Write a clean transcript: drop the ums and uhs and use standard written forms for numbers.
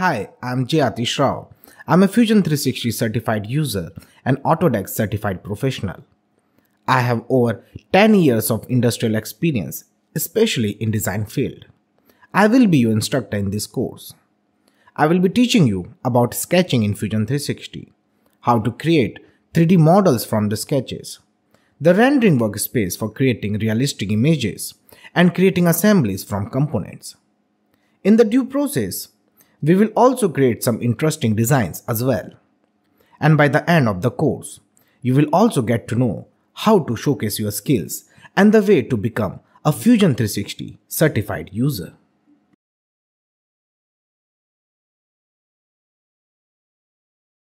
Hi, I'm Jayatishrao. I'm a Fusion 360 certified user and Autodesk certified professional. I have over 10 years of industrial experience, especially in design field. I will be your instructor in this course. I will be teaching you about sketching in Fusion 360, how to create 3D models from the sketches, the rendering workspace for creating realistic images, and creating assemblies from components. In the due process, we will also create some interesting designs as well. And by the end of the course, you will also get to know how to showcase your skills and the way to become a Fusion 360 certified user.